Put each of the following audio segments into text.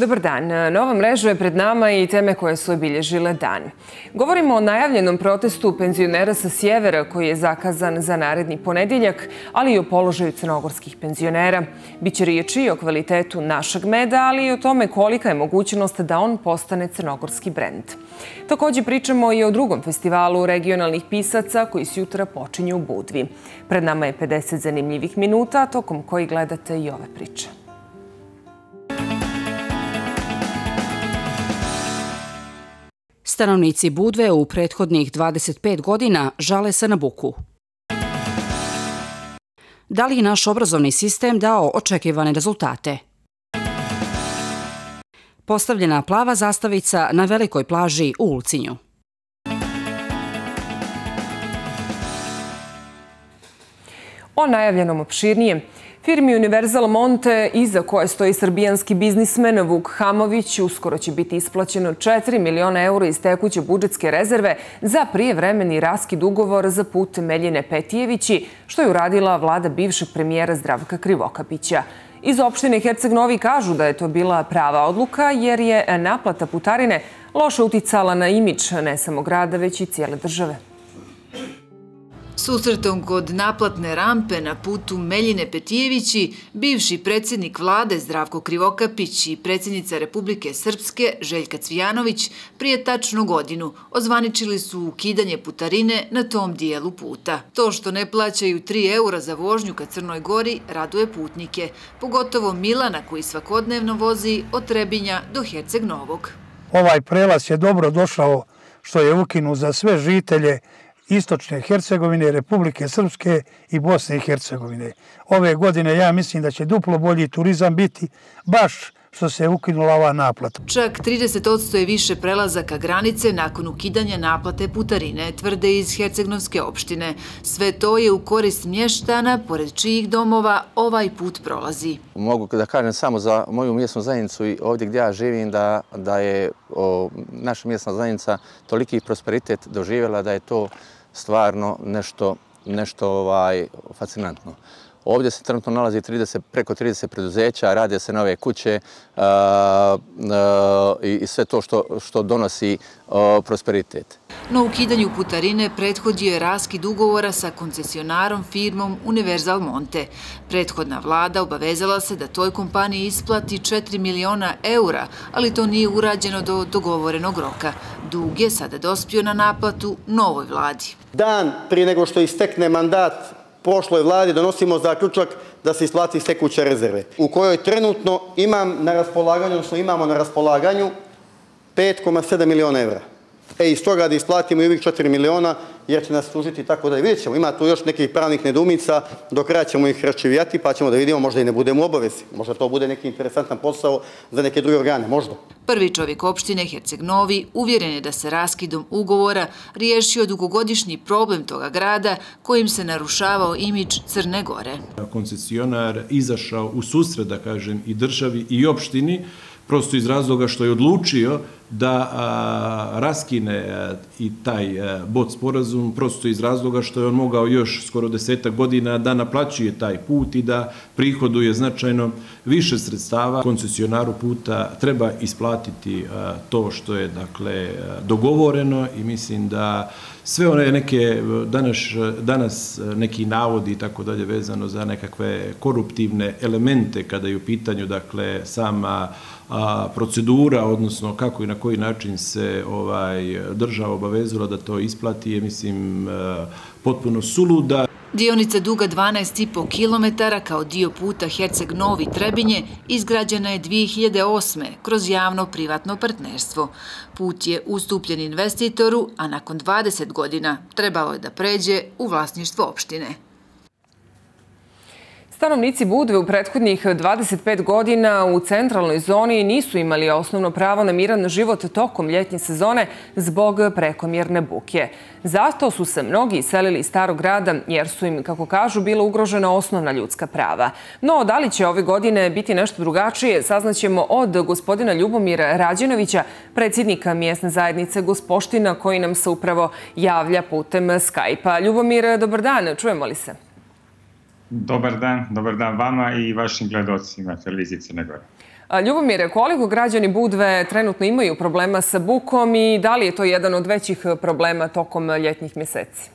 Dobar dan. Nova mreža je pred nama i teme koje su obilježile dan. Govorimo o najavljenom protestu penzionera sa sjevera koji je zakazan za naredni ponedjeljak, ali i o položaju crnogorskih penzionera. Biće riječi o kvalitetu našeg meda, ali i o tome kolika je mogućnost da on postane crnogorski brend. Također pričamo i o drugom festivalu regionalnih pisaca koji s jutra počinju u Budvi. Pred nama je 50 zanimljivih minuta, tokom koji gledate i ove priče. Stanovnici Budve u prethodnih 25 godina žale se na buku. Da li je naš obrazovni sistem dao očekivane rezultate? Postavljena plava zastavica na velikoj plaži u Ulcinju. O najavljenom opširnijem. Firmi Universal Monte, iza koje stoji srbijanski biznismen Vuk Hamović, uskoro će biti isplaćeno 4 miliona eura iz tekuće budžetske rezerve za prijevremeni raskid ugovora za put Meljine Petijevići, što je uradila vlada bivšeg premijera Zdravka Krivokapića. Iz opštine Herceg Novi kažu da je to bila prava odluka jer je naplata putarine loše uticala na imidž ne samo grada, već i cijele države. Susretom kod naplatne rampe na putu Meljine Petijevići, bivši predsjednik vlade Zdravko Krivokapić i predsjednica Republike Srpske Željka Cvijanović prije tačno godinu ozvaničili su ukidanje putarine na tom dijelu puta. To što ne plaćaju 3 eura za vožnju ka Crnoj Gori raduje putnike, pogotovo Milana koji svakodnevno vozi od Trebinja do Herceg Novog. Ovaj prelaz je dobro došao što je ukinut za sve žitelje Istočne Hercegovine, Republike Srpske i Bosne i Hercegovine. Ove godine ja mislim da će duplo bolji turizam biti baš što se je ukinula ova naplata. Čak 30% je više prelazaka granice nakon ukidanja naplate putarine, tvrde iz hercegnovske opštine. Sve to je u korist mještana, pored čijih domova ovaj put prolazi. Mogu da kažem samo za moju mjesnu zajednicu i ovdje gdje ja živim da je naša mjesna zajednica toliki prosperitet doživjela da je to stvarno nešto fascinantno. Ovdje se trenutno nalazi preko 30 preduzeća, rade se nove kuće i sve to što donosi prosperitet. Na ukidanju putarine prethodio je raskid ugovora sa koncesionarom firmom Universal Monte. Prethodna vlada obavezala se da toj kompaniji isplati 4 miliona eura, ali to nije urađeno do dogovorenog roka. Dug je sada dospio na naplatu novoj vladi. Dan prije nego što istekne mandat prošloj vladi donosimo zaključak da se isplati iz tekuće rezerve, u kojoj trenutno imamo na raspolaganju 5,7 miliona evra. Iz toga da isplatimo i ovih 4 miliona, jer će nas služiti tako da vidjet ćemo. Ima tu još nekih pravnih nedumica, do kraja ćemo ih raščivjati pa ćemo da vidimo, možda i ne budemo u obavezi. Možda to bude neki interesantan posao za neke druge organe, možda. Prvi čovjek opštine Herceg Novi uvjeren je da se raskidom ugovora riješio dugogodišnji problem toga grada kojim se narušavao imidž Crne Gore. Koncesionar izašao u susret, da kažem, i državi i opštini, prosto iz razloga što je odlučio da raskine i taj BOT sporazum, prosto iz razloga što je on mogao još skoro 10 godina da naplaćuje taj put i da prihoduje značajno više sredstava. Koncesionaru puta treba isplatiti to što je dogovoreno i mislim da sve one neke danas neki navodi i tako dalje vezano za nekakve koruptivne elemente kada je u pitanju sama procedura, odnosno kako i na koji način se država obavezala da to isplati je, mislim, potpuno suluda. Dionica duga 12,5 kilometara kao dio puta Herceg Novi Trebinje izgrađena je 2008. kroz javno-privatno partnerstvo. Put je ustupljen investitoru, a nakon 20 godina trebalo je da pređe u vlasništvo opštine. Stanovnici Budve u prethodnih 25 godina u centralnoj zoni nisu imali osnovno pravo na miran život tokom ljetnje sezone zbog prekomjerne buke. Zato su se mnogi iselili iz starog grada jer su im, kako kažu, bila ugrožena osnovna ljudska prava. No, da li će ove godine biti nešto drugačije, saznaćemo od gospodina Ljubomira Rađenovića, predsjednika mjesne zajednice Gospoština, koji nam se upravo javlja putem Skype-a. Ljubomir, dobar dan, čujemo li se? Dobar dan vama i vašim gledocima televizije Crne Gore. Ljubomire, koliko građani Budve trenutno imaju problema sa bukom i da li je to jedan od većih problema tokom ljetnih mjeseci?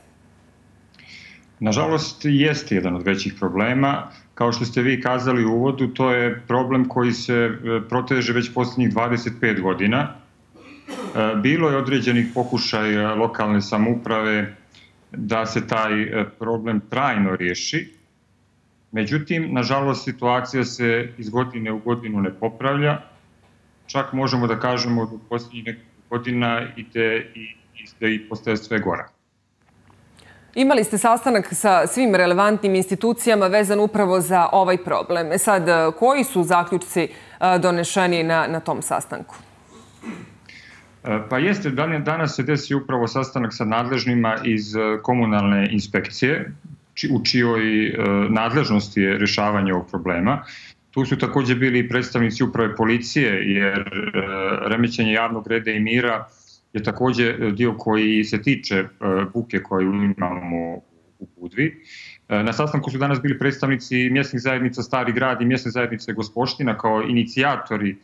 Nažalost, jeste jedan od većih problema. Kao što ste vi kazali u uvodu, to je problem koji se proteže već posljednjih 25 godina. Bilo je određenih pokušaja lokalne samouprave da se taj problem trajno riješi. Međutim, nažalost, situacija se iz godine u godinu ne popravlja. Čak možemo da kažemo da u posljednjih godina i postaje sve gora. Imali ste sastanak sa svim relevantnim institucijama vezan upravo za ovaj problem. Sad, koji su zaključci donešeni na tom sastanku? Pa jeste, danas se desi upravo sastanak sa nadležnima iz komunalne inspekcije, u čijoj nadležnosti je rješavanje ovog problema. Tu su također bili predstavnici uprave policije, jer remećenje javnog reda i mira je također dio koji se tiče buke koju imamo u Budvi. Na sastanku su danas bili predstavnici mjesnih zajednica Stari grad i mjesne zajednice Gospoština kao inicijatori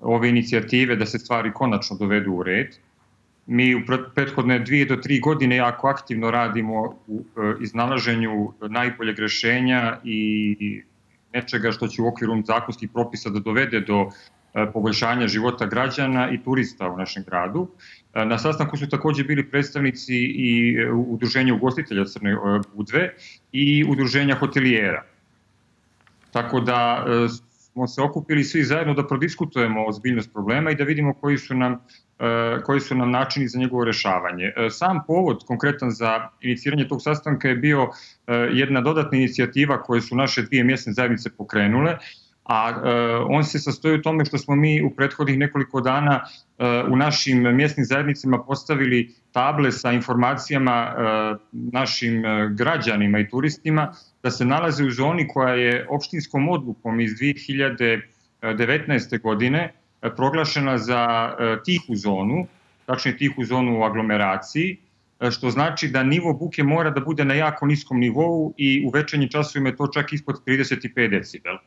ove inicijative da se stvari konačno dovedu u red. Mi u prethodne 2 do 3 godine jako aktivno radimo u iznalaženju najboljeg rješenja i nečega što će u okviru zakonskih propisa da dovede do poboljšanja života građana i turista u našem gradu. Na sastanku su također bili predstavnici i Udruženja ugostitelja Crne Budve i Udruženja hotelijera. Tako da smo se okupili svi zajedno da prodiskutujemo ozbiljnost problema i da vidimo koji su nam načini za njegovo rješavanje. Sam povod konkretan za iniciranje tog sastanka je bio jedna dodatna inicijativa koju su naše 2 mjesne zajednice pokrenule, a on se sastoji u tome što smo mi u prethodnih nekoliko dana u našim mjesnim zajednicama postavili table sa informacijama našim građanima i turistima da se nalaze u zoni koja je opštinskom odlukom iz 2019. godine proglašena za tihu zonu, tačnije tihu zonu u aglomeraciji, što znači da nivo buke mora da bude na jako niskom nivou i u večernjim časovima je to čak ispod 35 decibela.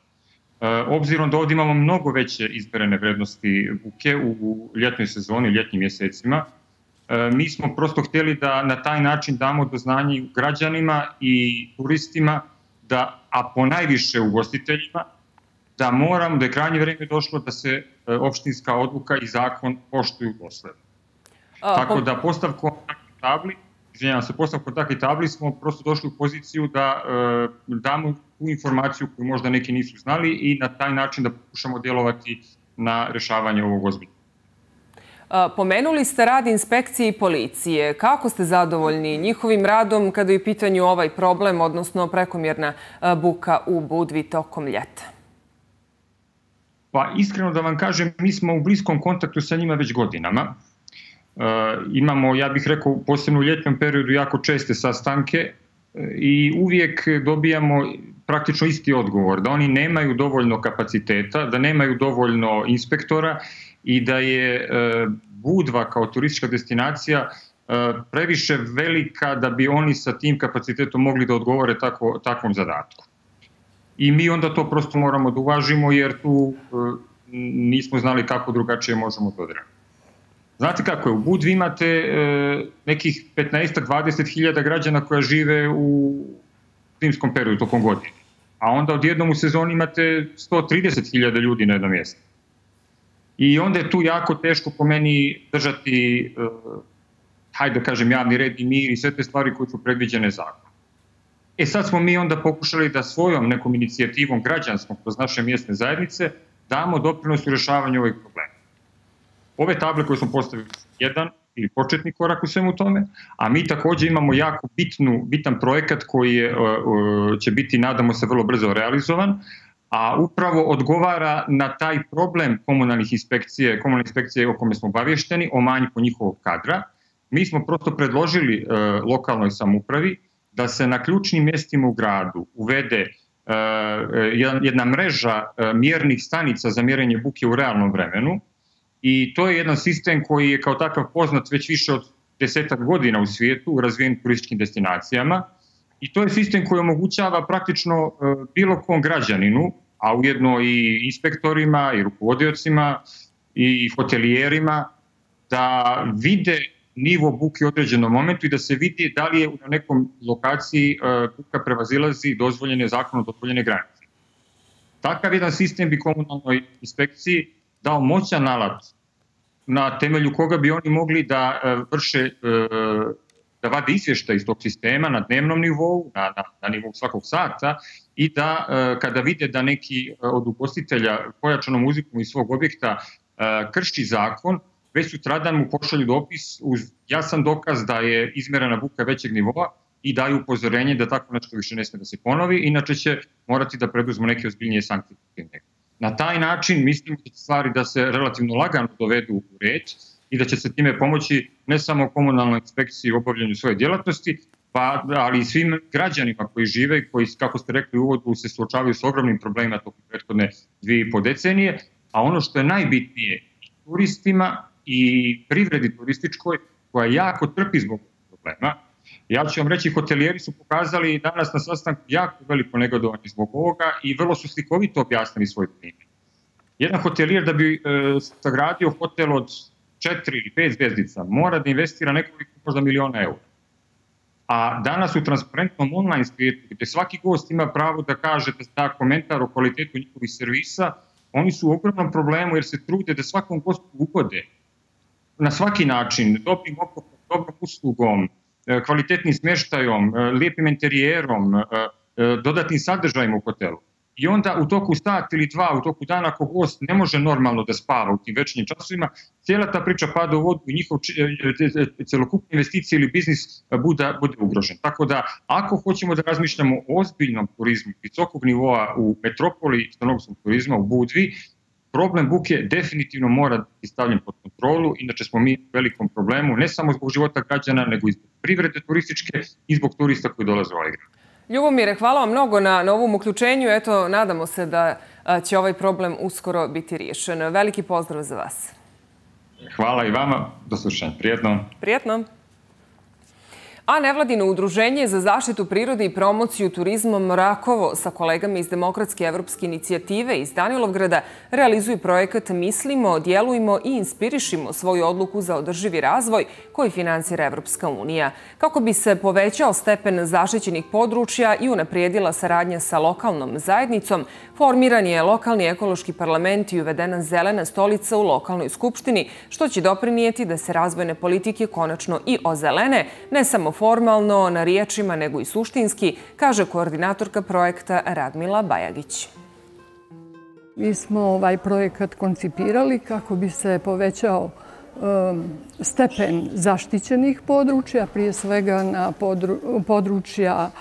Obzirom da ovdje imamo mnogo veće izmerene vrednosti buke u ljetnoj sezoni, ljetnim mjesecima, mi smo prosto htjeli da na taj način damo do znanja građanima i turistima, a ponajviše ugostiteljima, da moramo, da je krajnje vrijeme došlo da se opštinska odluka i zakon poštuju dosledno. Tako da postavkom takve tabli smo prosto došli u poziciju da damo tu informaciju koju možda neki nisu znali i na taj način da pokušamo djelovati na rješavanje ovog ozbiljnog. Pomenuli ste rad inspekcije i policije. Kako ste zadovoljni njihovim radom kada je u pitanju ovaj problem, odnosno prekomjerna buka u Budvi tokom ljeta? Pa iskreno da vam kažem, mi smo u bliskom kontaktu sa njima već godinama. Imamo, ja bih rekao, posebno u ljetnom periodu jako česte sastanke i uvijek dobijamo praktično isti odgovor, da oni nemaju dovoljno kapaciteta, da nemaju dovoljno inspektora i da je Budva kao turistička destinacija previše velika da bi oni sa tim kapacitetom mogli da odgovore takvom zadatku. I mi onda to prosto moramo da uvažimo jer tu nismo znali kako drugačije možemo to odraditi. Znate kako je, u Budvi imate nekih 15-20 hiljada građana koja žive u zimskom periodu tokom godine. A onda odjednom u sezoni imate 130 hiljada ljudi na jednom mjestu. I onda je tu jako teško po meni držati, hajde da kažem, javni red i mir i sve te stvari koje su predviđene zakonom. E sad smo mi onda pokušali da svojom nekom inicijativom građanskom kroz naše mjesne zajednice damo doprinos u rješavanju ovih problema. Ove table koje smo postavili su jedan ili početni korak u svemu tome, a mi također imamo jako bitan projekat koji će biti, nadamo se, vrlo brzo realizovan, a upravo odgovara na taj problem komunalne inspekcije o kome smo obavješteni, o manjku njihovog kadra. Mi smo prosto predložili lokalnoj samoupravi da se na ključnim mjestima u gradu uvede jedna mreža mjernih stanica za mjerenje buke u realnom vremenu. I to je jedan sistem koji je kao takav poznat već više od 10-ak godina u svijetu, u razvijenim turističkim destinacijama. I to je sistem koji omogućava praktično bilo kom građaninu a ujedno i inspektorima, i rukovodiocima, i hotelijerima, da vide nivo buke u određenom momentu i da se vidi da li je u nekom lokaciji buka prevazilazi dozvoljene zakonom dozvoljene granice. Takav jedan sistem bi komunalnoj inspekciji dao moćan alat na temelju koga bi oni mogli da vrše, da vade izvještaj iz tog sistema na dnevnom nivou, na nivou svakog sata, i da kada vide da neki od ugostitelja pojačanom muzikom iz svog objekta krši zakon, već sutradan mu pošalju dopis uz jasan dokaz da je izmerena buka većeg nivoa i daju upozorenje da tako nešto više ne sme da se ponovi, inače će morati da preduzmu neke ozbiljnije sankcije. Na taj način mislimo da će stvari da se relativno lagano dovedu u red i da će se time pomoći ne samo komunalnoj inspekciji u obavljanju svoje djelatnosti, ali i svim građanima koji žive i koji, kako ste rekli u uvodu, se suočavaju s ogromnim problemima tokom prethodne 2,5 decenije, a ono što je najbitnije turistima i privredi turističkoj, koja jako trpi zbog problema. Ja ću vam reći, hotelijeri su pokazali danas na sastanku jako veliko negodovanje zbog ovoga i vrlo su slikovito objasnili svoj primjer. Jedan hotelijer da bi sagradio hotel od 4 ili 5 zvezdica mora da investira nekoliko možda miliona eura. A danas u transparentnom online svijetu, gdje svaki gost ima pravo da kaže da komentar o kvalitetu njihovih servisa, oni su u ogromnom problemu jer se trude da svakom gostu ugode na svaki način, dobrim okokom, dobrom uslugom, kvalitetnim smještajom, lijepim interijerom, dodatnim sadržajima u hotelu. I onda u toku sat ili dva, u toku dana, ako gost ne može normalno da spava u tim večernjim časovima, cijela ta priča pada u vodu i njihov celokupne investicije ili biznis bude ugrožen. Tako da, ako hoćemo da razmišljamo o ozbiljnom turizmu visokog nivoa u metropoli crnogorskog turizma u Budvi, problem buke definitivno mora biti stavljen pod kontrolu, inače smo mi u velikom problemu, ne samo zbog života građana, nego i zbog privrede turističke i zbog turista koji dolaze u ovaj grad. Ljubomire, hvala vam mnogo na ovom uključenju. Eto, nadamo se da će ovaj problem uskoro biti riješen. Veliki pozdrav za vas. Hvala i vama. Do slušanja. Prijetno. Prijetno. A nevladino udruženje za zaštitu prirode i promociju turizmom Rakovo sa kolegama iz Demokratske evropske inicijative iz Danilovgrada realizuju projekat Mislimo, djelujmo i inspirišimo svoju odluku za održivi razvoj koji finansira Evropska unija. Kako bi se povećao stepen zaštićenih područja i unaprijedila saradnja sa lokalnom zajednicom, formiran je lokalni ekološki parlament i uvedena zelena stolica u lokalnoj skupštini, što će doprinijeti da se razvojne politike konačno i ozelene, ne samo formalno, na riječima, nego i suštinski, kaže koordinatorka projekta Radmila Bajagić. Mi smo ovaj projekat koncipirali kako bi se povećao stepen zaštićenih područja, prije svega na područja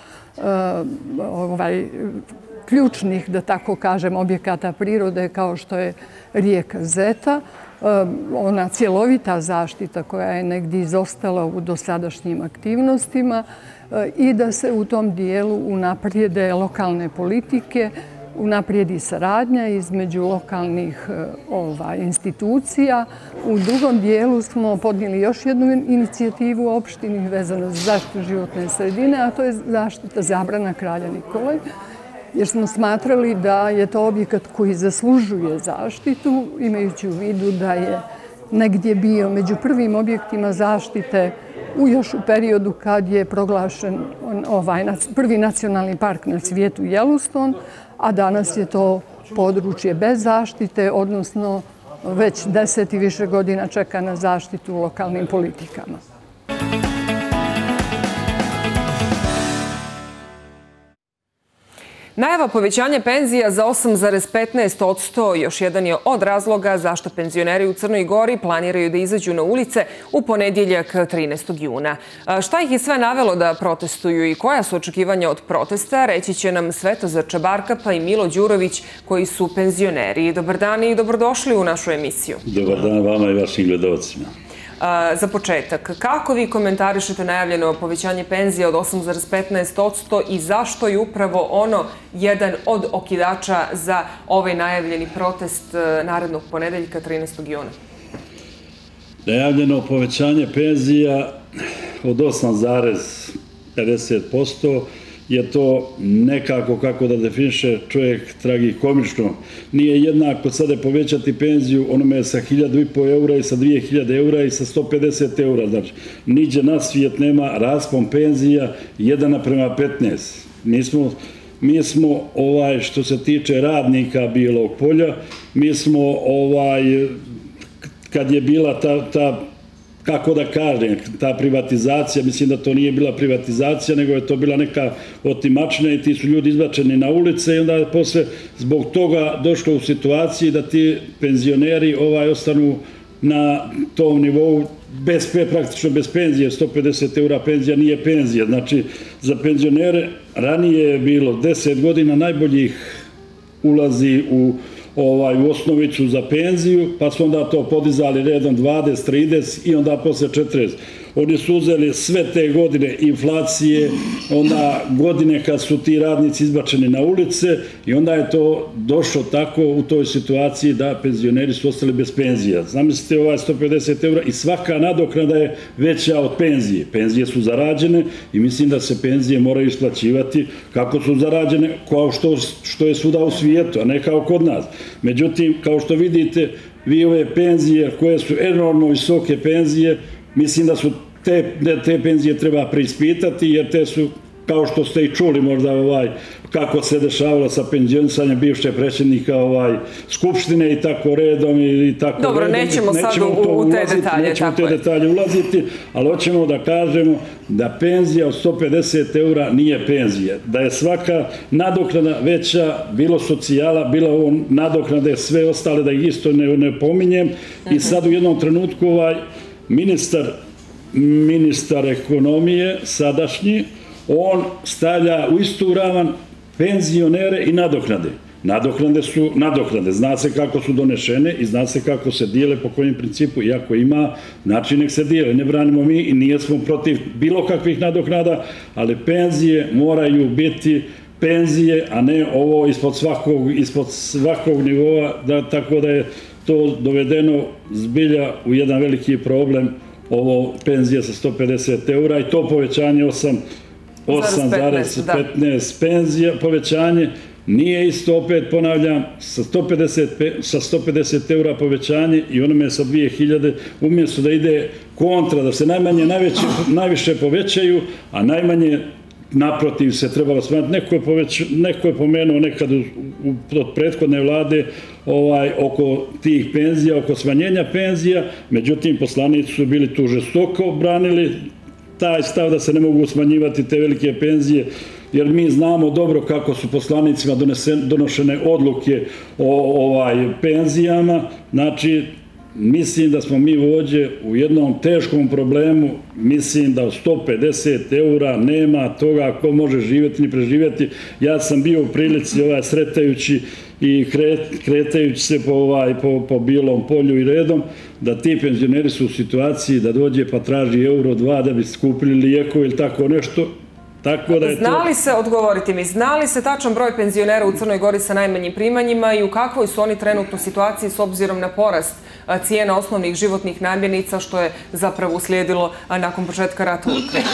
ključnih, da tako kažem, objekata prirode kao što je rijeka Zeta, ona cjelovita zaštita koja je negdje izostala u dosadašnjim aktivnostima i da se u tom dijelu unaprijede lokalne politike, unaprijedi saradnja između lokalnih institucija. U drugom dijelu smo podnijeli još jednu inicijativu u opštini vezano za zaštitu životne sredine, a to je zaštita Zabrana Kralja Nikole, jer smo smatrali da je to objekat koji zaslužuje zaštitu, imajući u vidu da je negdje bio među prvim objektima zaštite još u periodu kad je proglašen prvi nacionalni park na svijetu Jelouston, a danas je to područje bez zaštite, odnosno već 10 i više godina čeka na zaštitu u lokalnim politikama. Najava povećanja penzija za 8,15% još jedan je od razloga zašto penzioneri u Crnoj Gori planiraju da izađu na ulice u ponedjeljak 13. juna. Šta ih je sve navelo da protestuju i koja su očekivanja od protesta, reći će nam Sveto Crnobrnja pa i Milo Đurović koji su penzioneri. Dobar dan i dobrodošli u našu emisiju. Dobar dan vama i vašim gledalcima. Za početak, kako vi komentarišete najavljeno povećanje penzije od 8,15% i zašto je upravo ono jedan od okidača za ovaj najavljeni protest narednog ponedeljka 13. juna? Najavljeno povećanje penzija od 8,50% je to nekako, kako da definiše čovjek, tragikomično. Nije jednako sada povećati penziju onome sa 1.500 € i sa 2.000 € i sa 150 €. Znači, niđe na svijet nema raspon penzija 1:15. Mi smo, što se tiče radnika Bijelog polja, mi smo, kad je bila ta, kako da kažem, ta privatizacija, mislim da to nije bila privatizacija, nego je to bila neka otimačna i ti su ljudi izbačeni na ulice i onda je posle zbog toga došlo u situaciji da ti penzioneri ostanu na tom nivou praktično bez penzije. 150 € penzija nije penzija. Znači, za penzionere ranije je bilo 10 godina najboljih ulazi u osnovicu za penziju, pa su onda to podizali redom 20, 30 i onda posle 40. Oni su uzeli sve te godine inflacije, onda godine kad su ti radnici izbačeni na ulice i onda je to došlo tako u toj situaciji da penzioneri su ostali bez penzija. Zamislite 150 € i svaka nadoknada je veća od penzije. Penzije su zarađene i mislim da se penzije moraju isplaćivati kako su zarađene, kao što je svuda u svijetu, a ne kao kod nas. Međutim, kao što vidite, vi ove penzije koje su enormno visoke penzije, mislim da su te penzije treba preispitati, jer te su, kao što ste i čuli možda kako se dešavalo sa penzionisanjem bivšeg predsjednika Skupštine i tako redom i tako redom. Dobro, nećemo sad u te detalje ulaziti, ali hoćemo da kažemo da penzija od 150 € nije penzija. Da je svaka nadoknada veća, bilo socijala, bilo ovo nadoknade, sve ostale da ih isto ne pominjem. I sad u jednom trenutku ministar ekonomije sadašnji, on stavlja u istu ravan penzionere i nadoknade. Nadoknade su nadoknade. Zna se kako su donešene i zna se kako se dijele, po kojem principu, iako ima način nek se dijele. Ne branimo mi i nismo protiv bilo kakvih nadoknada, ali penzije moraju biti penzije, a ne ovo ispod svakog nivoa, tako da je to dovedeno zbilja u jedan veliki problem, ovo penzije sa 150 € i to povećanje 8,15 penzija, povećanje nije isto, opet ponavljam, sa 150 € povećanje i onome sa 2000, umjesto da ide kontra, da se najmanje najviše povećaju, a najmanje naprotiv se trebalo smanjiti. Neko je pomenuo nekad od prethodne vlade oko tih penzija, oko smanjenja penzija, međutim poslanici su bili tu žestoko branili taj stav da se ne mogu smanjivati te velike penzije, jer mi znamo dobro kako su poslanicima donošene odluke o penzijama. Znači, mislim da smo mi vođe u jednom teškom problemu, mislim da u 150 € nema toga ko može živjeti ni preživjeti. Ja sam bio u prilici sretajući i kretajući se po Bijelom polju i redom, da ti penzioneri su u situaciji da dođe pa traži 1-2 € da bi skupili lijeko ili tako nešto. Znali se, odgovoriti mi, znali se tačan broj penzionera u Crnoj Gori sa najmanjim primanjima i u kakvoj su oni trenutno situaciji s obzirom na porast cijena osnovnih životnih namirnica, što je zapravo uslijedilo nakon početka rata u Ukrajini?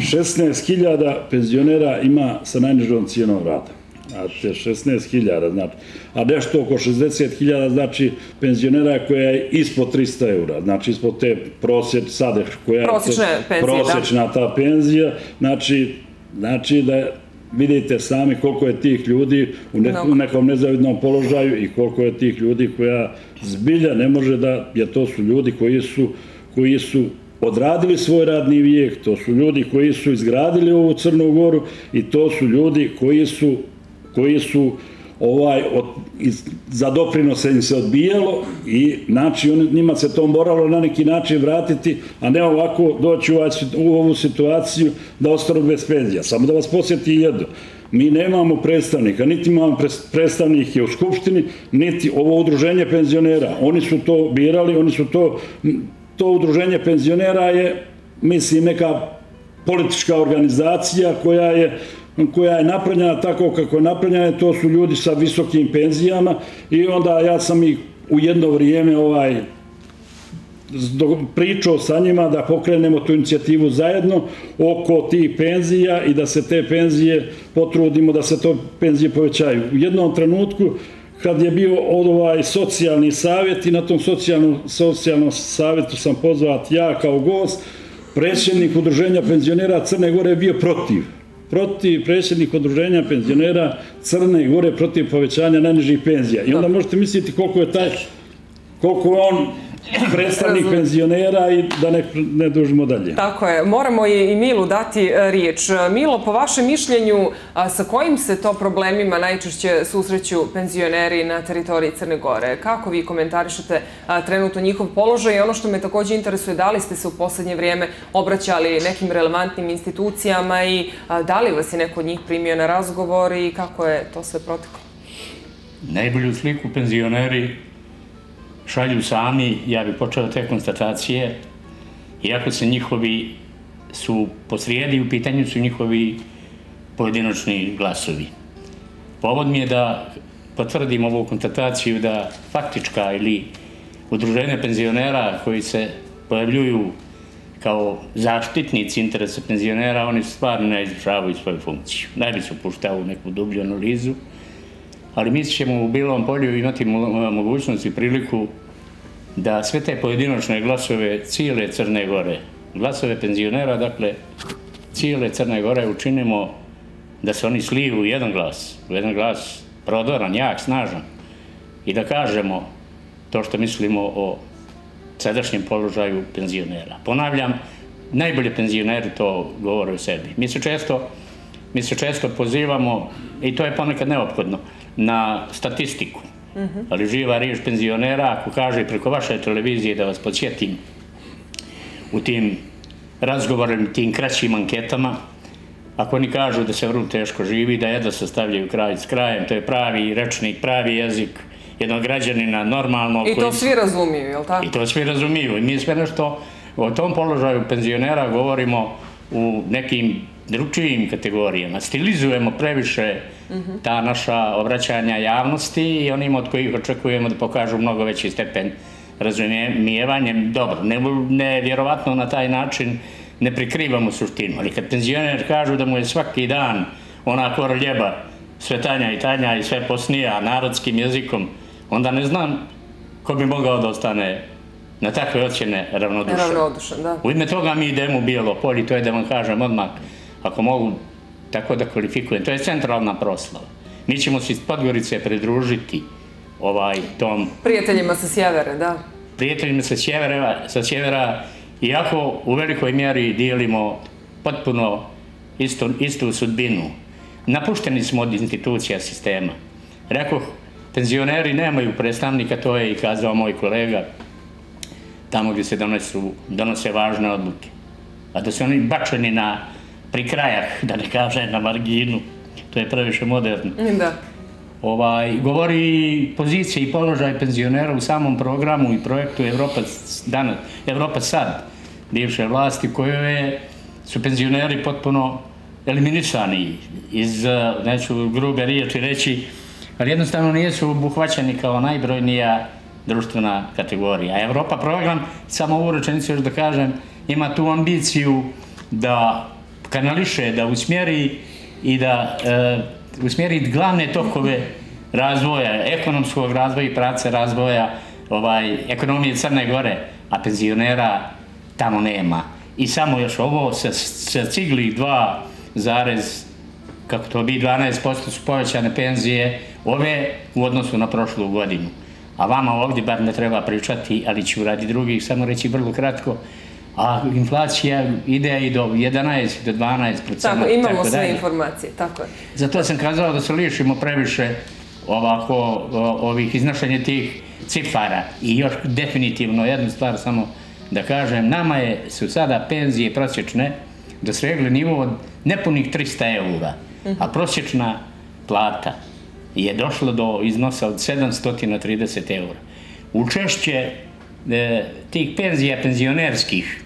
16.000 penzionera ima sa najnižom cijenom rada. Znači, 16.000, znači, a nešto oko 60.000, znači, penzionera koja je ispod 300 €, znači, ispod te prosječna ta penzija, znači da vidite sami koliko je tih ljudi u nekom nezavidnom položaju i koliko je tih ljudi koja zbilja ne može da, jer to su ljudi koji su odradili svoj radni vijek, to su ljudi koji su izgradili ovu Crnu Goru i to su ljudi koji su za doprinose im se odbijalo i njima se to moralo na neki način vratiti, a ne ovako doći u ovu situaciju da ostanu bez penzija. Samo da vas podsjeti jedno, mi nemamo predstavnika, niti imamo predstavnike u Skupštini, niti ovo udruženje penzionera. Oni su to birali, to udruženje penzionera je, mislim, neka politička organizacija koja je napravljena tako kako je napravljena, to su ljudi sa visokim penzijama i onda ja sam ih u jedno vrijeme pričao sa njima da pokrenemo tu inicijativu zajedno oko tih penzija i da se te penzije potrudimo, da se to penzije povećaju. U jednom trenutku kad je bio ovaj socijalni savjet i na tom socijalnom savjetu sam pozvat ja kao gost, predsjednik Udruženja penzionera Crne Gore je bio protiv predsjednik Udruženja penzionera Crne Gore protiv povećanja najnižih penzija. I onda možete misliti koliko je on predstavnik penzionera i da ne dužimo dalje. Tako je. Moramo i Milu dati riječ. Milo, po vašem mišljenju, sa kojim se to problemima najčešće susreću penzioneri na teritoriji Crne Gore? Kako vi komentarišete trenutno njihov položaj? I ono što me također interesuje, da li ste se u poslednje vrijeme obraćali nekim relevantnim institucijama i da li vas je neko od njih primio na razgovor i kako je to sve proteklo? Najbolju sliku penzioneri šalju sami, ja bih počeo te konstatacije, iako se njihovi su posrijedi, u pitanju su njihovi pojedinačni glasovi. Povod mi je da potvrdim ovu konstataciju da faktička ili udruženja penzionera koji se pojavljuju kao zaštitnici interesa penzionera, oni stvarno ne izvršavaju svoju funkciju. Najbolje se upuštaju u neku dublju analizu, ali mi ćemo u Bijelom polju imati mogućnost i priliku da sve te pojedinačne glasove cijele Crne Gore, glasove penzionera, dakle, cijele Crne Gore učinimo da se oni sliju u jedan glas prodoran, jak, snažan, i da kažemo to što mislimo o sadašnjem položaju penzionera. Ponavljam, najbolje penzioneri to govore o sebi. Mi se često pozivamo, i to je ponekad neophodno, na statistiku, ali živa riječ penzionera, ako kaže preko vaše televizije, da vas podsjetim, u tim razgovorima, tim kraćim anketama, ako oni kažu da se vrlo teško živi, da jedva se stavljaju kraj s krajem, to je pravi rečnik, pravi jezik jednog građanina normalno. I to svi razumiju, je li tako? I to svi razumiju. I mi sve nešto o tom položaju penzionera govorimo u nekim drugčijim kategorijama. Stilizujemo previše ta naša obraćanja javnosti i onima od kojih očekujemo da pokažu mnogo veći stepen razumijevanja. Dobro, nevjerovatno na taj način ne prikrivamo suštinu, ali kad penzioner kažu da mu je svaki dan ona koroljeba sve tanja i tanja i sve posnija narodskim jezikom, onda ne znam ko bi mogao da ostane na takve ocjene ravnodušan. U ime toga mi idemo u Bijelo polje, to je da vam kažem odmah, ako mogu tako da kvalifikujem, to je centralna proslava. Mi ćemo se iz Podgorice pridružiti tom... Prijateljima sa sjevera, da. Prijateljima sa sjevera, iako u velikoj mjeri dijelimo potpuno istu sudbinu. Napušteni smo od institucija sistema. Rekoh, penzioneri nemaju predstavnika, to je i kazao moj kolega, tamo gdje se donose važne odluke. A da su oni bačeni na pri krajah, da ne kaže na marginu, to je previše moderno. Govori pozicija i položaj penzionera u samom programu i projektu Evropa Sad, bivše vlasti, koje su penzioneri potpuno eliminisani iz, neću grube riječi reći, ali jednostavno nisu obuhvaćeni kao najbrojnija društvena kategorija. Evropa program, samo ovu rečenicu još da kažem, ima tu ambiciju da kanališe, da usmjeri i da usmjeri glavne tokove razvoja, ekonomskog razvoja i prace razvoja ekonomije Crne Gore, a penzionera tamo nema. I samo još ovo sa ciglih 12% su povećane penzije ove u odnosu na prošlu godinu. A vama ovdje bar ne treba pričati, ali ću radi drugih samo reći vrlo kratko, a inflacija ide i do 11, do 12%. Tako, imamo sve informacije, tako je. Zato sam kazao da se lišimo previše ovih iznošenja tih cifara. I još definitivno jednu stvar samo da kažem, nama su sada penzije prosječne dosegle nivo od nepunih 300 eura, a prosječna plata je došla do iznosa od 730 eura. Učešće tih penzija penzionerskih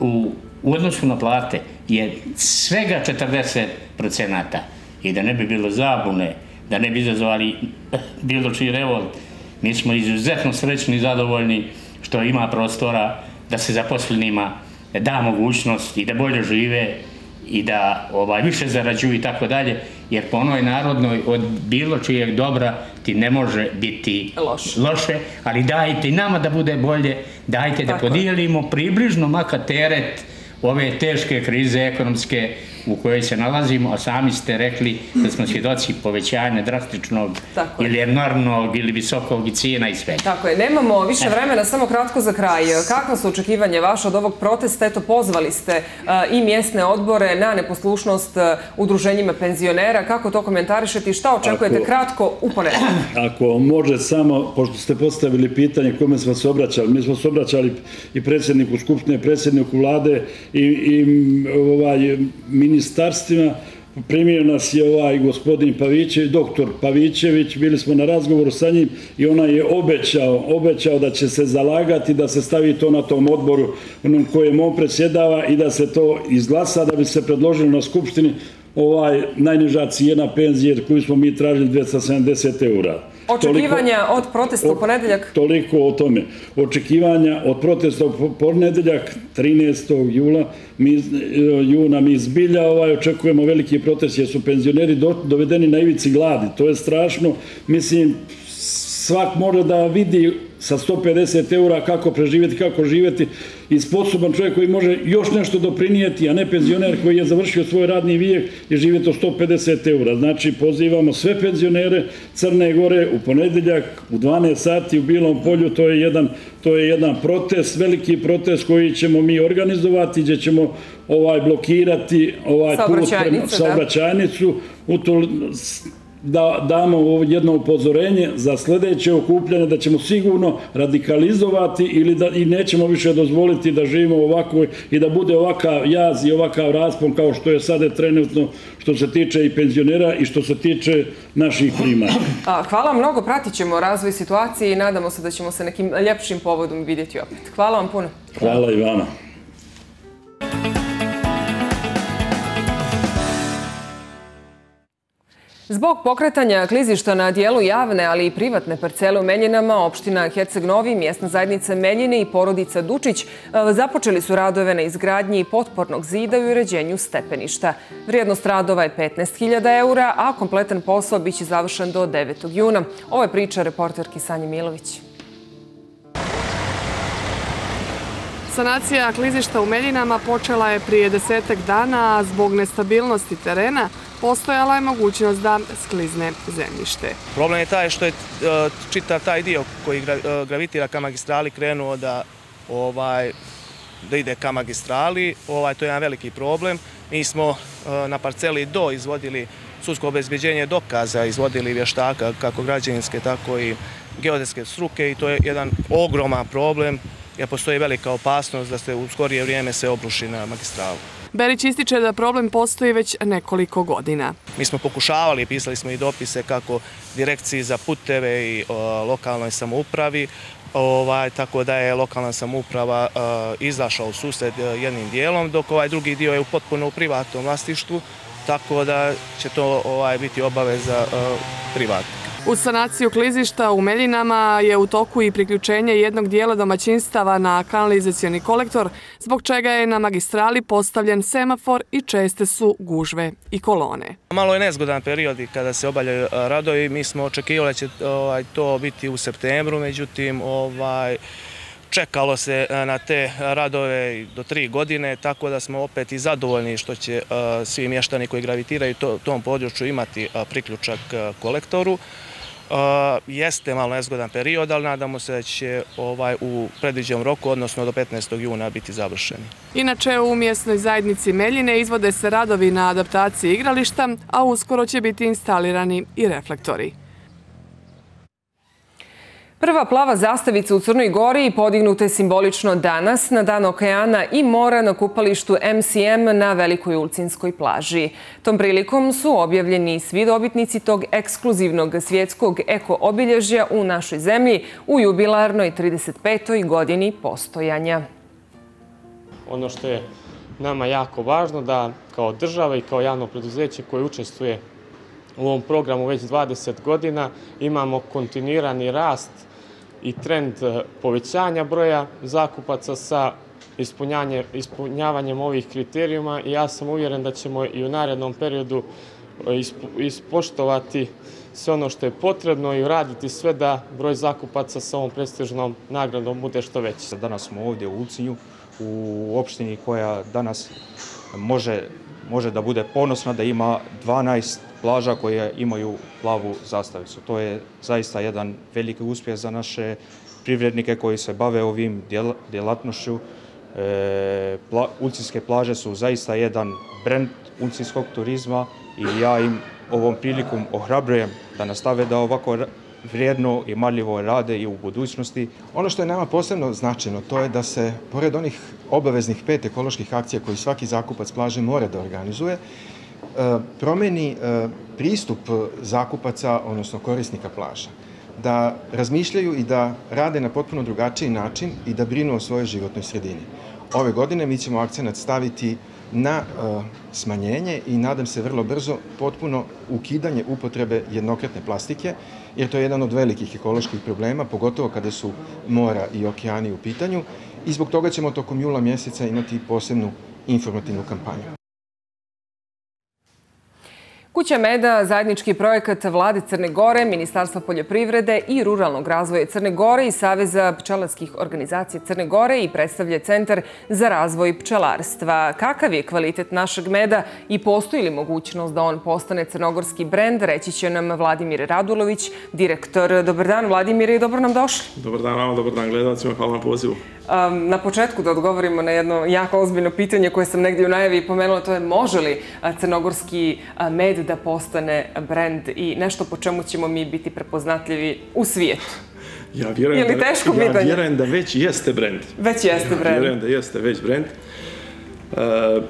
u odnosu na plate je svega 40%. I da ne bi bilo zabune, da ne bi izazvali bilo čiji revolt, mi smo izuzetno srećni i zadovoljni što ima prostora da se zaposlenima da mogućnost i da bolje žive i da više zarađuju i tako dalje, jer po onoj narodnoj od bilo čijeg dobra ti ne može biti loše, ali dajte i nama da bude bolje, dajte da podijelimo približno makar teret ove teške krize ekonomske u kojoj se nalazimo, a sami ste rekli da smo svjedoci povećanja drastičnog ili enormnog ili visokog cijena i svega. Tako je, nemamo više vremena, samo kratko za kraj. Kakva su očekivanja vaša od ovog protesta? Eto, pozvali ste i mjesne odbore na neposlušnost udruženjima penzionera. Kako to komentarišete i šta očekujete kratko u ponedeljak? Ako može samo, pošto ste postavili pitanje kome smo se obraćali, mi smo se obraćali i predsjedniku Skupštine, predsjedniku vlade i ministarstvima. Primio nas je gospodin Pavićević, doktor Pavićević, bili smo na razgovoru sa njim i ona je obećao da će se zalagati, da se stavi to na tom odboru kojem on predsjedava i da se to izglasa, da bi se predložilo na Skupštini najniža cijena penzije koju smo mi tražili 270 eura. Očekivanja od protesta u ponedeljak? Toliko o tome. Očekivanja od protesta u ponedeljak 13. juna mi zbilja očekujemo veliki protest jer su penzioneri dovedeni na ivici gladi. To je strašno. Mislim, svak može da vidi sa 150 eura kako živjeti i sposoban čovjek koji može još nešto doprinijeti, a ne penzioner koji je završio svoj radni vijek i živi od 150 eura. Znači, pozivamo sve penzionere Crne Gore u ponedeljak u 12 sati u Bilom polju, to je jedan protest, veliki protest koji ćemo mi organizovati, gdje ćemo blokirati saobraćajnicu, da damo jedno upozorenje za sljedeće okupljanje, da ćemo sigurno radikalizovati i nećemo više dozvoliti da živimo ovako i da bude ovakav jaz i ovakav raspon kao što je sada trenutno što se tiče i penzionera i što se tiče naših primanja. Hvala mnogo, pratit ćemo razvoj situacije i nadamo se da ćemo se nekim ljepšim povodom vidjeti opet. Hvala vam puno. Hvala i vama. Zbog pokretanja klizišta na dijelu javne, ali i privatne parcele u Menjinama, opština Herceg Novi, mjesna zajednica Menjine i porodica Dučić započeli su radove na izgradnji potpornog zida i uređenju stepeništa. Vrijednost radova je 15.000 eura, a kompletan posao biće završen do 9. juna. Ovo je priča reporterki Sanje Milović. Sanacija klizišta u Menjinama počela je prije 10 dana, a zbog nestabilnosti terena postojala je mogućnost da sklizne zemljište. Problem je taj što je čitav taj dio koji gravitira ka magistrali krenuo da ide ka magistrali. To je jedan veliki problem. Mi smo na parceli izvodili sudsko obezbeđenje dokaza, izvodili vještaka kako građevinske, tako i geodetske struke i to je jedan ogroman problem jer postoji velika opasnost da se u skorije vrijeme se obruši na magistralu. Berić ističe da problem postoji već nekoliko godina. Mi smo pokušavali, pisali smo i dopise kako direkciji za puteve i lokalnoj samoupravi, tako da je lokalna samouprava izašla u susret jednim dijelom, dok ovaj drugi dio je potpuno u privatnom vlasništvu, tako da će to biti obaveza privatnika. U sanaciju klizišta u Menjinama je u toku i priključenje jednog dijela domaćinstava na kanalizacioni kolektor, zbog čega je na magistrali postavljen semafor i česte su gužve i kolone. Malo je nezgodan period kada se obavljaju radovi. Mi smo očekivali da će to biti u septembru, međutim čekalo se na te radove do 3 godine, tako da smo opet i zadovoljni što će svi mještani koji gravitiraju tom području imati priključak kolektoru. Jeste malo nezgodan period, ali nadamo se da će u predviđenom roku, odnosno do 15. juna, biti završeni. Inače, u mjesnoj zajednici Meljine izvode se radovi na adaptaciji igrališta, a uskoro će biti instalirani i reflektori. Prva plava zastavica u Crnoj Gori podignuta je simbolično danas na Dan okeana i mora na kupalištu MCM na Velikoj Ulcinskoj plaži. Tom prilikom su objavljeni svi dobitnici tog ekskluzivnog svjetskog eko-obilježja u našoj zemlji u jubilarnoj 35. godini postojanja. Ono što je nama jako važno da kao država i kao javno preduzeće koje učestvuje u ovom programu već 20 godina imamo kontinuirani rast i trend povećanja broja zakupaca sa ispunjavanjem ovih kriterijuma i ja sam uvjeren da ćemo i u narednom periodu ispoštovati sve ono što je potrebno i uraditi sve da broj zakupaca sa ovom prestižnom nagradom bude što veći. Danas smo ovdje u Ulcinju, u opštini koja danas može da bude ponosna da ima 12 plaža koje imaju plavu zastavicu. To je zaista jedan veliki uspjeh za naše privrednike koji se bave ovim djelatnošću. Ulcinske plaže su zaista jedan brend ulcinskog turizma i ja im ovom prilikom ohrabrujem da nastave da ovako vrijedno i marljivo rade i u budućnosti. Ono što je nama posebno značajno to je da se, pored onih obaveznih 5 ekoloških akcija koji svaki zakupac plaže mora da organizuje, promeni pristup zakupaca, odnosno korisnika plaža. Da razmišljaju i da rade na potpuno drugačiji način i da brinu o svojoj životnoj sredini. Ove godine mi ćemo akcenat staviti na smanjenje i nadam se vrlo brzo potpuno ukidanje upotrebe jednokratne plastike, jer to je jedan od velikih ekoloških problema, pogotovo kada su mora i okeani u pitanju i zbog toga ćemo tokom jula mjeseca imati posebnu informativnu kampanju. Kuća Meda, zajednički projekat Vlade Crne Gore, Ministarstva poljoprivrede i ruralnog razvoja Crne Gore i Saveza pčelarskih organizacija Crne Gore i predstavlja Centar za razvoj pčelarstva. Kakav je kvalitet našeg meda i postoji li mogućnost da on postane crnogorski brend, reći će nam Vladimir Radulović, direktor. Dobar dan, Vladimire, i dobro nam došli. Dobar dan, vama, dobar dan gledalcima, hvala na pozivu. Na početku da odgovorimo na jedno jako ozbiljno pitanje koje sam negdje u najavi pomenula, to je može li crnogorski med da postane brend i nešto po čemu ćemo mi biti prepoznatljivi u svijetu? Ja vjerujem da već jeste brend. Već jeste brend. Vjerujem da jeste već brend.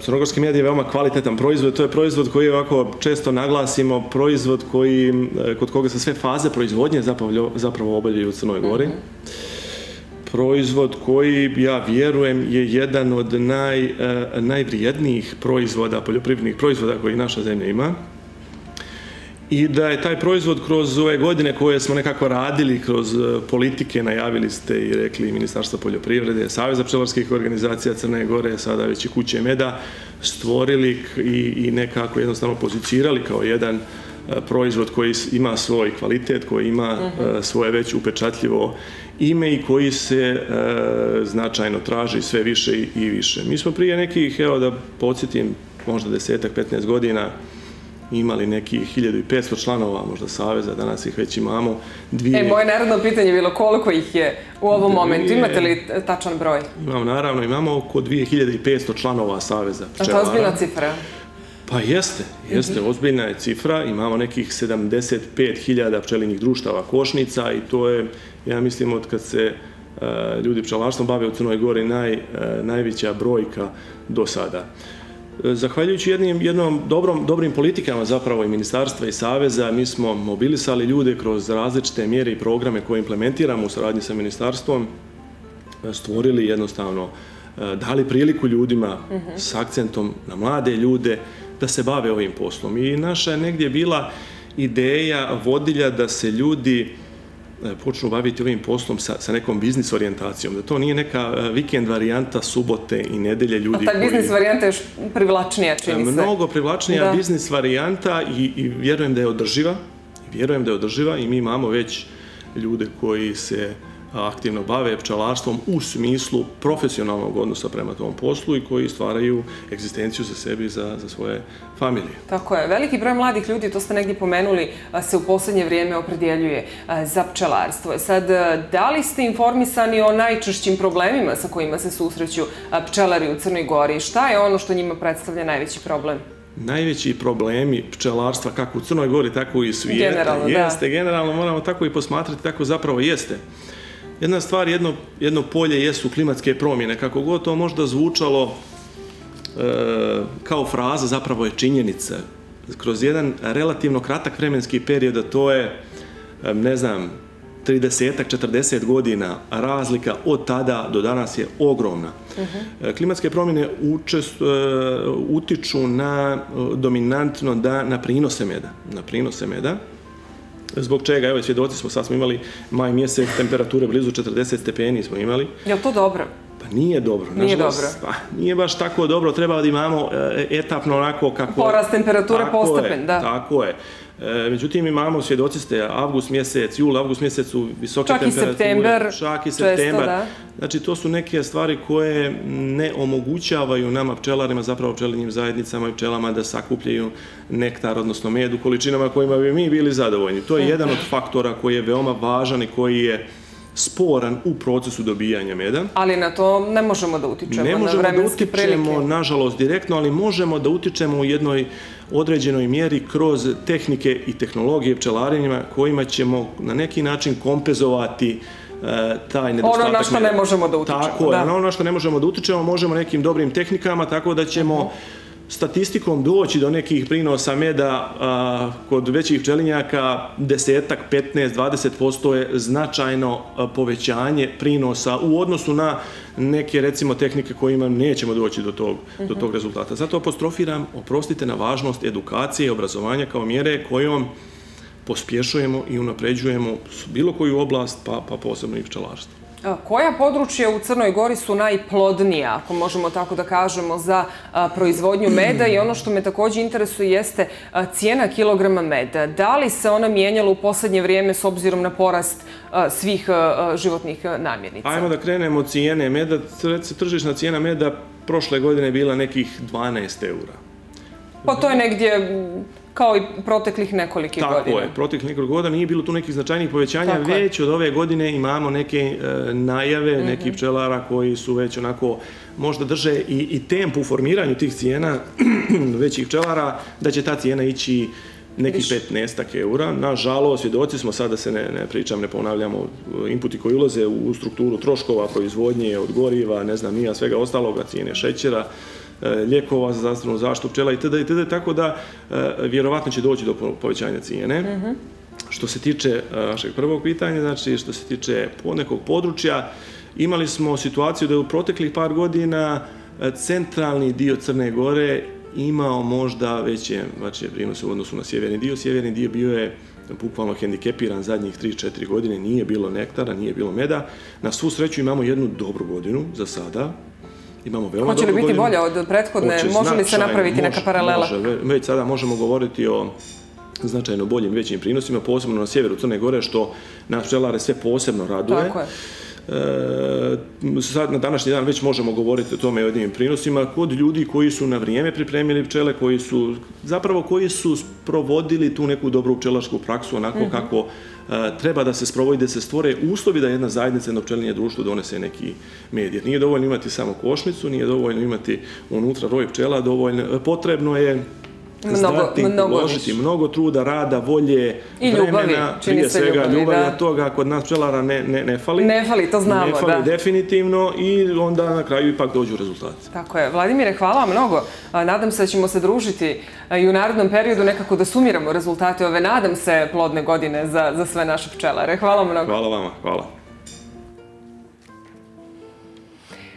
Crnogorski med je veoma kvalitetan proizvod. To je proizvod koji ovako često naglasimo, proizvod kod koga se sve faze proizvodnje zapravo obavljaju u Crnoj Gori. Proizvod koji, ja vjerujem, je jedan od najvrijednijih proizvoda, poljoprivrednih proizvoda koji naša zemlja ima. I da je taj proizvod kroz ove godine koje smo nekako radili, kroz politike, najavili ste i rekli Ministarstvo poljoprivrede, Saveza pčelarskih organizacija Crne Gore, sada već i Kuće Meda, stvorili i nekako jednostavno pozicirali kao jedan proizvod koji ima svoj kvalitet, koji ima svoje već upečatljivo ime i koji se značajno traži sve više i više. Mi smo prije nekih, evo da podsjetim, možda 10-15 godina imali nekih 1500 članova, možda saveza, danas ih već imamo. Moje narodno pitanje je bilo koliko ih je u ovom momentu, imate li tačan broj? Imamo, naravno, imamo oko 2500 članova saveza pčelara. A to je ozbiljna cifra? Pa jeste, ozbiljna je cifra, imamo nekih 75.000 pčelinjih društava košnica i to je, ja mislim, od kad se ljudi pčelarstvom bave u Crnoj Gori najveća brojka do sada. Zahvaljujući jednom dobrim politikama zapravo i ministarstva i saveza, mi smo mobilisali ljude kroz različite mjere i programe koje implementiramo u saradnji sa ministarstvom, stvorili jednostavno, dali priliku ljudima s akcentom na mlade ljude da se bave ovim poslom. I naša je negdje bila ideja, vodilja da se ljudi počnu baviti ovim poslom sa nekom biznis orijentacijom. Da to nije neka vikend varijanta subote i nedelje ljudi. A ta biznis varijanta je još privlačnija, čini se. Mnogo privlačnija biznis varijanta i vjerujem da je održiva. Vjerujem da je održiva i mi imamo već ljude koji se aktivno bave pčelarstvom u smislu profesionalnog odnosa prema tom poslu i koji stvaraju egzistenciju za sebi i za svoje familije. Tako je. Veliki broj mladih ljudi, to ste negdje pomenuli, se u posljednje vrijeme opredjeljuje za pčelarstvo. Sad, da li ste informisani o najčešćim problemima sa kojima se susreću pčelari u Crnoj Gori? Šta je ono što njima predstavlja najveći problem? Najveći problemi pčelarstva kako u Crnoj Gori, tako i svijeta. Generalno, da. Jeste, generalno moramo tako i posmatrati, tako zapravo jeste. Jedna stvar, jedno polje jesu klimatske promjene. Kako god to možda zvučalo kao fraza, zapravo je činjenica. Kroz jedan relativno kratak vremenski period, a to je, ne znam, 30-40 godina, razlika od tada do danas je ogromna. Klimatske promjene utiču dominantno na prinose meda. Zbog čega, evo svjedoci smo, sad smo imali maj mjesec, temperature blizu 40 stepeni smo imali. Je li to dobro? Pa nije dobro. Nije dobro. Nije baš tako dobro, treba da imamo etapno onako kako... Porast temperature postepen, da. Tako je. Međutim, imamo, svjedoci ste, avgust mjesec, jul, avgust mjesec su visoke temperature, čak i september. Znači, to su neke stvari koje ne omogućavaju nama pčelarima, zapravo pčelinjim zajednicama i pčelama da sakupljaju nektar, odnosno med u količinama kojima bi mi bili zadovoljni. To je jedan od faktora koji je veoma važan i koji je sporan u procesu dobijanja meda. Ali na to ne možemo da utičemo, na vremenske prilike. Ne možemo da utičemo, nažalost, direktno, ali možemo da utičemo u jednoj određenoj mjeri kroz tehnike i tehnologije pčelarenjima kojima ćemo na neki način kompenzovati taj nedostatak. Ono na što ne možemo da utičemo. Tako je, ono što ne možemo da utičemo, možemo nekim dobrim tehnikama, tako da ćemo statistikom doći do nekih prinosa meda kod većih pčelinjaka 10, 15, 20% je značajno povećanje prinosa u odnosu na neke, recimo, tehnike kojima nećemo doći do tog rezultata. Zato apostrofiram, oprostite, na važnost edukacije i obrazovanja kao mjere kojom pospješujemo i unapređujemo bilo koju oblast, pa posebno i pčelarstvo. Koja područja u Crnoj Gori su najplodnija, ako možemo tako da kažemo, za proizvodnju meda? I ono što me također interesuje jeste cijena kilograma meda. Da li se ona mijenjala u posljednje vrijeme s obzirom na porast svih životnih namirnica? Ajmo da krenemo od cijene meda. Tržišna cijena meda prošle godine je bila nekih 12 eura. Pa to je negdje... kao i proteklih nekoliko godina. Tako je, proteklih nekoliko godina nije bilo tu nekih značajnih povećanja, već od ove godine imamo neke najave, neki pčelara koji su već onako, možda drže i tempu u formiranju tih cijena većih pčelara, da će ta cijena ići nekih 15 eura. Nažalost, svjedoci smo, sad da se ne pričam, ne ponavljamo, inputi koji ulaze u strukturu troškova, proizvodnje od goriva, ne znam nija, svega ostaloga, cijene šećera, ljekova za zdravstvenu zaštitu pčela itd. Tako da vjerovatno će doći do povećanja cijene. Što se tiče našeg prvog pitanja, znači što se tiče nekog područja, imali smo situaciju da je u proteklih par godina centralni dio Crne Gore imao možda veće prinose u odnosu na sjeverni dio. Sjeverni dio bio je bukvalno hendikepiran zadnjih 3-4 godine, nije bilo nektara, nije bilo meda. Na svu sreću imamo jednu dobru godinu za sada. Hoće li biti bolja od prethodne? Može li se napraviti neka paralela? Već sada možemo govoriti o značajno boljim većim prinosima, posebno na sjeveru Crne Gore, što nas pčelare sve posebno raduje. Tako je. Na današnji dan već možemo govoriti o tome i o jednim prinosima kod ljudi koji su na vrijeme pripremili pčele, koji su sprovodili tu neku dobru pčelarsku praksu onako kako treba da se sprovodi, da se stvore uslovi da jedna zajednica, jedno pčelinje društvo donese neki med. Jer nije dovoljno imati samo košnicu, nije dovoljno imati unutra roj pčela, potrebno je znati, uložiti mnogo truda, rada, volje, vremena, prije svega ljubavi, a toga kod nas pčelara ne fali. Ne fali, to znamo, da. Ne fali definitivno i onda na kraju ipak dođu rezultati. Tako je. Vladimire, hvala vam mnogo. Nadam se da ćemo se družiti i u narednom periodu nekako da sumiramo rezultate ove, nadam se, plodne godine za sve naše pčelare. Hvala mnogo. Hvala vama, hvala.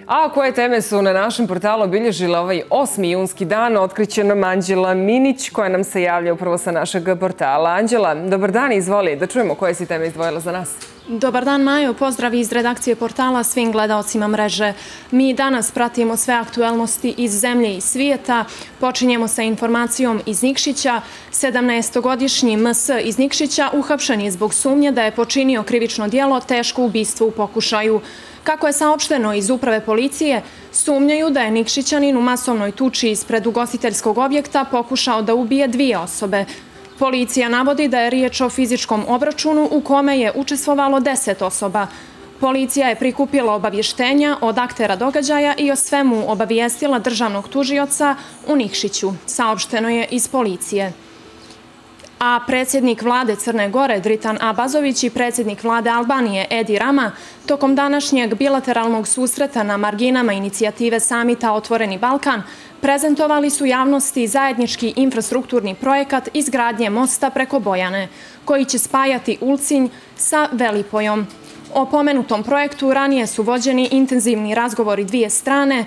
A koje teme su na našem portalu obilježile ovaj 8. junski dan, otkriće nam Anđela Minić, koja nam se javlja upravo sa našeg portala. Anđela, dobar dan, izvoli, da čujemo koje si teme izdvojila za nas. Dobar dan, Majo, pozdravi iz redakcije portala svim gledaocima mreže. Mi danas pratimo sve aktuelnosti iz zemlje i svijeta. Počinjemo sa informacijom iz Nikšića. 17-godišnji MS iz Nikšića uhapšen je zbog sumnje da je počinio krivično djelo teško ubistvo u pokušaju. Kako je saopšteno iz uprave policije, sumnjaju da je Nikšićanin u masovnoj tuči ispred ugostiteljskog objekta pokušao da ubije 2 osobe. Policija navodi da je riječ o fizičkom obračunu u kome je učestvovalo 10 osoba. Policija je prikupila obavještenja od aktera događaja i o svemu obavijestila državnog tužioca u Nikšiću, saopšteno je iz policije. A predsjednik vlade Crne Gore Dritan Abazović i predsjednik vlade Albanije Edi Rama tokom današnjeg bilateralnog susreta na marginama inicijative samita Otvoreni Balkan prezentovali su javnosti zajednički infrastrukturni projekat izgradnje mosta preko Bojane, koji će spajati Ulcinj sa Velipojom. O pomenutom projektu ranije su vođeni intenzivni razgovori dvije strane.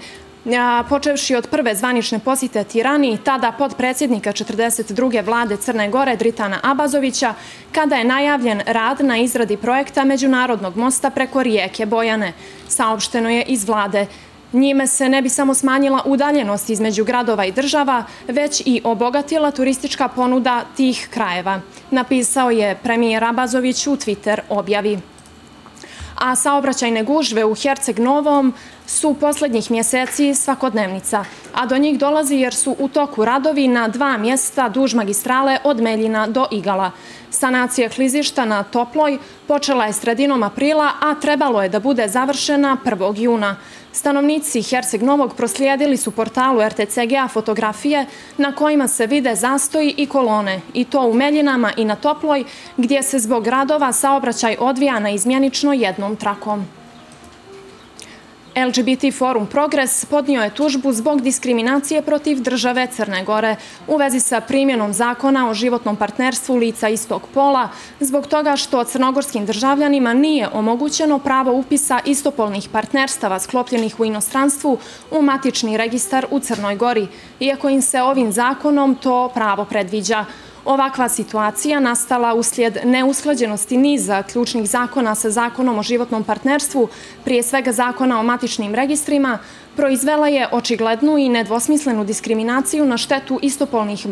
počevši od prve zvanične posjete Tirani, tada potpredsjednika 42. vlade Crne Gore Dritana Abazovića, kada je najavljen rad na izradi projekta Međunarodnog mosta preko rijeke Bojane. Saopšteno je iz vlade. Njime se ne bi samo smanjila udaljenost između gradova i država, već i obogatila turistička ponuda tih krajeva, napisao je premijer Abazović u Twitter objavi. A saobraćajne gužve u Herceg Novom su poslednjih mjeseci svakodnevnica, a do njih dolazi jer su u toku radovi na dva mjesta duž magistrale od Meljina do Igala. Sanacija klizišta na Toploj počela je sredinom aprila, a trebalo je da bude završena 1. juna. Stanovnici Herceg Novog proslijedili su portalu RTCG-a fotografije na kojima se vide zastoji i kolone, i to u Meljinama i na Toploj, gdje se zbog radova saobraćaj odvija na izmjenično jednom trakom. LGBT Forum Progress podnio je tužbu zbog diskriminacije protiv države Crne Gore u vezi sa primjenom zakona o životnom partnerstvu lica istog pola zbog toga što crnogorskim državljanima nije omogućeno pravo upisa istopolnih partnerstava sklopljenih u inostranstvu u matični registar u Crnoj Gori, iako im se ovim zakonom to pravo predviđa. Ovakva situacija nastala uslijed neusklađenosti niza ključnih zakona sa zakonom o životnom partnerstvu, prije svega zakona o matičnim registrima, proizvela je očiglednu i nedvosmislenu diskriminaciju na štetu istopolnih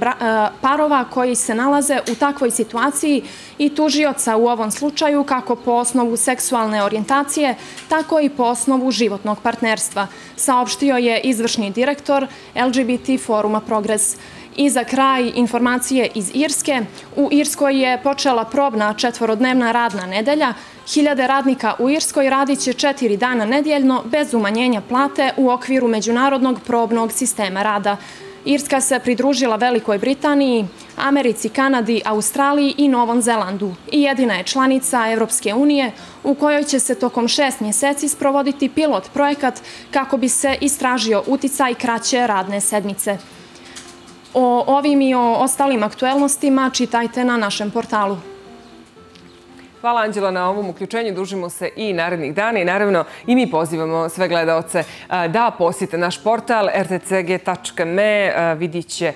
parova koji se nalaze u takvoj situaciji i tužioca u ovom slučaju kako po osnovu seksualne orijentacije, tako i po osnovu životnog partnerstva, saopštio je izvršni direktor LGBT Foruma Progress. I za kraj informacije iz Irske. U Irskoj je počela probna četvorodnevna radna nedelja. Hiljade radnika u Irskoj radit će 4 dana nedjeljno bez umanjenja plate u okviru međunarodnog probnog sistema rada. Irska se pridružila Velikoj Britaniji, Americi, Kanadi, Australiji i Novom Zelandu i jedina je članica Evropske unije u kojoj će se tokom 6 mjeseci sprovoditi pilot projekat kako bi se istražio uticaj kraće radne sedmice. O ovim i o ostalim aktuelnostima čitajte na našem portalu. Hvala Anđela na ovom uključenju. Družimo se i narednih dana i naravno i mi pozivamo sve gledaoce da posjete naš portal rtcg.me. Vidit će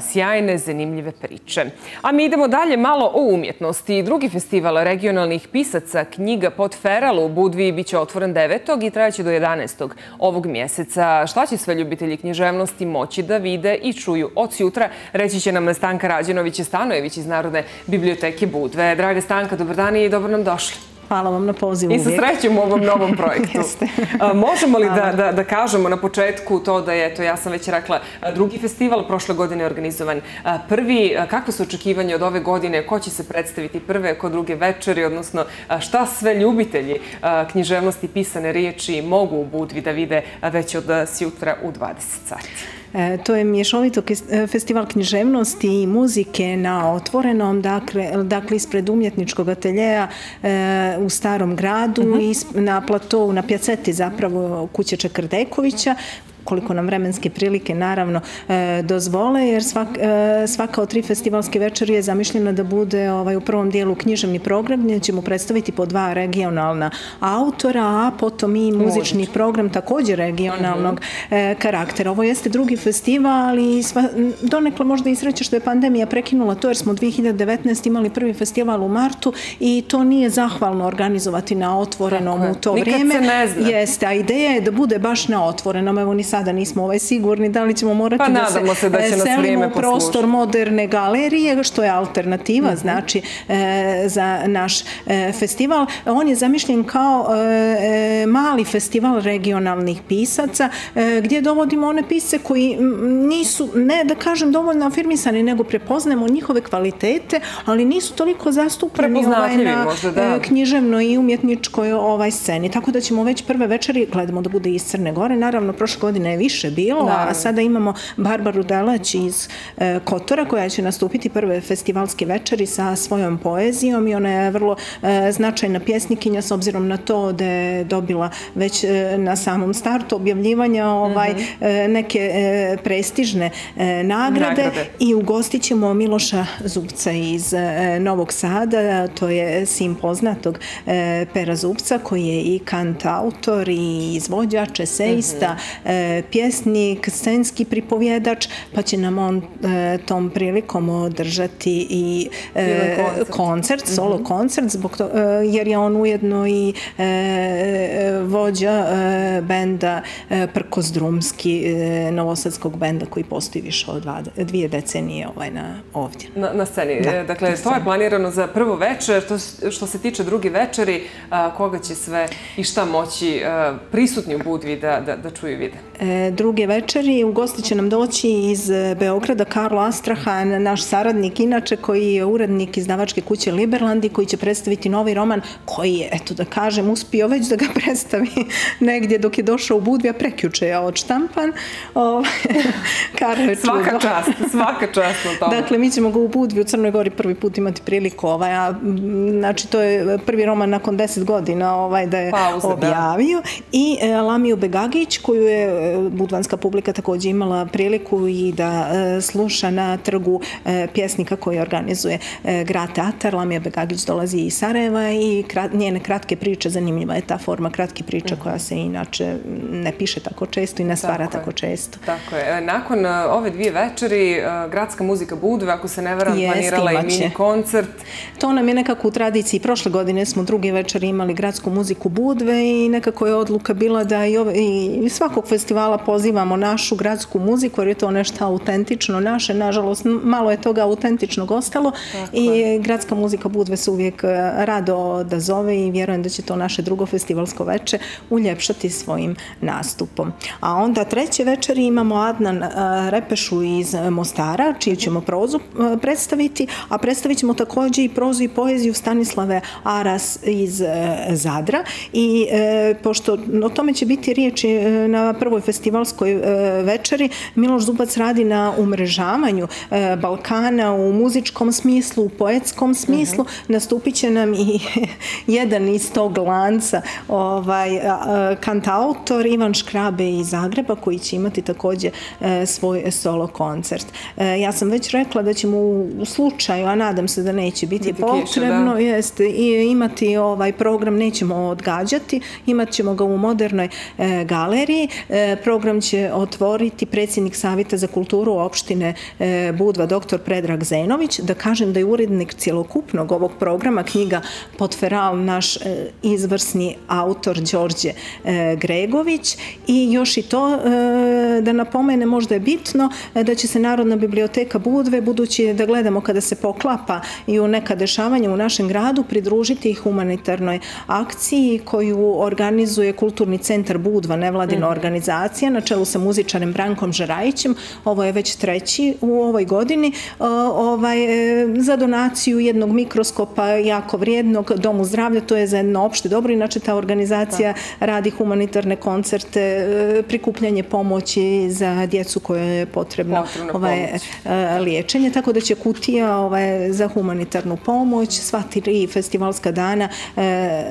sjajne, zanimljive priče. A mi idemo dalje malo o umjetnosti. Drugi festival regionalnih pisaca knjiga pod Feralu u Budvi biće otvoren 9. i trajeće do 11. ovog mjeseca. Šta će sve ljubitelji književnosti moći da vide i čuju od sutra? Reći će nam Stanka Rađenović-Stanojević iz Narodne biblioteke Budve. Draga Stanka, dobar dan i dobro nam došli. Hvala vam na pozivu. I sa srećom u ovom novom projektu. Možemo li da kažemo na početku to da je, to ja sam već rekla, drugi festival, prošle godine je organizovan prvi. Kako su očekivanje od ove godine? Ko će se predstaviti prve, ko druge večeri? Odnosno, šta sve ljubitelji književnosti pisane riječi mogu u Budvi da vide već od sutra u 20 sati? To je mješovito festival književnosti i muzike na otvorenom, dakle ispred umjetničkog ateljeja u Starom gradu i na platovu, na pjaceti zapravo kuće Čekardekovića, koliko nam vremenske prilike naravno dozvole, jer svaka od 3 festivalske večeri je zamišljena da bude u prvom dijelu književni program gdje ćemo predstaviti po 2 regionalna autora, a potom i muzični program također regionalnog karaktera. Ovo jeste drugi festival i donekle možda i sreće što je pandemija prekinula to jer smo 2019. imali prvi festival u martu i to nije zahvalno organizovati na otvorenom u to vrijeme. Nikad se ne zna. Jeste, a ideja je da bude baš na otvorenom. Evo ni sada nismo sigurni da li ćemo morati da se selimo u prostor moderne galerije, što je alternativa znači za naš festival. On je zamišljen kao mali festival regionalnih pisaca gdje dovodimo one pisce koji nisu, ne da kažem dovoljno afirmisani, nego prepoznajemo njihove kvalitete, ali nisu toliko zastupljeni na književnoj i umjetničkoj sceni. Tako da ćemo već prve večeri, gledamo da bude iz Crne Gore, naravno prošle godine je više bilo, a sada imamo Barbaru Delać iz Kotora koja će nastupiti prve festivalske večeri sa svojom poezijom i ona je vrlo značajna pjesnikinja s obzirom na to da je dobila već na samom startu objavljivanja neke prestižne nagrade i ugostit ćemo Miloša Zupca iz Novog Sada, to je sin poznatog Pera Zupca koji je i kantautor i izvođač, esejista, pjesnik, scenski pripovjedač, pa će nam on tom prilikom održati i koncert, solo koncert, jer je on ujedno i vođa benda Prkos Drumski, novosadskog benda koji postoji više od 2 decenije ovdje. Na sceni. Dakle, to je planirano za prvo večer. Što se tiče drugi večeri, koga će sve i šta moći prisutni u Budvi da čuju i vide? Druge večeri u gosti će nam doći iz Beograda Karlo Astrahan, naš saradnik inače, koji je urednik izdavačke kuće Liberlandi, koji će predstaviti novi roman koji je, eto da kažem, uspio već da ga predstavi negdje dok je došao u Budvi, a prekjuče je odštampan. Svaka čast, svaka čast na tome. Dakle, mi ćemo ga u Budvi u Crnoj Gori prvi put imati priliku. Znači, to je prvi roman nakon 10 godina da je objavio. I Lamiju Begagić, koju je budvanska publika također imala priliku i da sluša na trgu pjesnika koji organizuje grad teatar. Lamija Begagić dolazi iz Sarajeva i njene kratke priče, zanimljiva je ta forma kratkih priča koja se inače ne piše tako često i ne stvara tako često. Tako je. Nakon ove 2 večeri gradska muzika Budve, ako se ne varam, planirala i mini koncert. To nam je nekako u tradiciji. Prošle godine smo drugi večer imali gradsku muziku Budve i nekako je odluka bila da i svakog festivala pozivamo našu gradsku muziku, jer je to nešto autentično naše. Nažalost, malo je toga autentičnog ostalo i gradska muzika Budve se uvijek rado odazove i vjerujem da će to naše drugo festivalsko veče uljepšati svojim nastupom. A onda treće večeri imamo Adnan Repešu iz Mostara, čiju ćemo prozu predstaviti, a predstavit ćemo također i prozu i poeziju Stanislave Aras iz Zadra. I pošto o tome će biti riječ na prvoj festivalskoj večeri, Miloš Zubac radi na umrežavanju Balkana u muzičkom smislu, u poetskom smislu. Nastupit će nam i jedan iz tog lanca kantautor Ivan Škrabe iz Zagreba, koji će imati također svoj solo koncert. Ja sam već rekla da ćemo u slučaju, a nadam se da neće biti potrebno, imati ovaj program, nećemo odgađati, imat ćemo ga u Modernoj galeriji. Program će otvoriti predsjednik Savjeta za kulturu opštine Budva, dr. Predrag Zenović. Da kažem da je urednik cjelokupnog ovog programa, knjiga Potferal, naš izvrsni autor Đorđe Gregović. I još i to da napomene, možda je bitno, da će se Narodna biblioteka Budve, budući da gledamo kada se poklapa i u neka dešavanja u našem gradu, pridružiti humanitarnoj akciji koju organizuje Kulturni centar Budva, nevladina organizacija, na čelu sa muzičarem Brankom Žerajićem. Ovo je već treći u ovoj godini, za donaciju jednog mikroskopa jako vrijednog Domu zdravlja. To je za jedno opšte dobro, inače ta organizacija radi humanitarne koncerte, prikupljanje pomoći za djecu kojoj je potrebno liječenje, tako da će kutija za humanitarnu pomoć sva 3 festivalska dana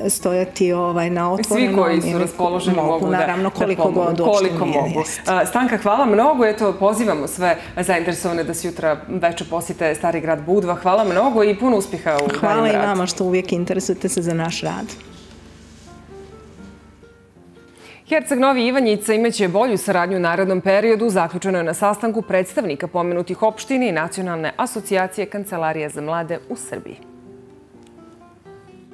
stojati na otvorenom. Svi koji su raspoloženi mogu da pomogu. Stanka, hvala mnogo. Eto, pozivamo sve zainteresovane da se jutra večer posjete Stari grad Budva. Hvala mnogo i puno uspjeha u daljnjem radu. Hvala i vama što uvijek interesujete se za naš rad. Herceg Novi i Ivanjica imaće bolju saradnju u narednom periodu. Zaključeno je na sastanku predstavnika pomenutih opštini i Nacionalne asocijacije Kancelarije za mlade u Srbiji.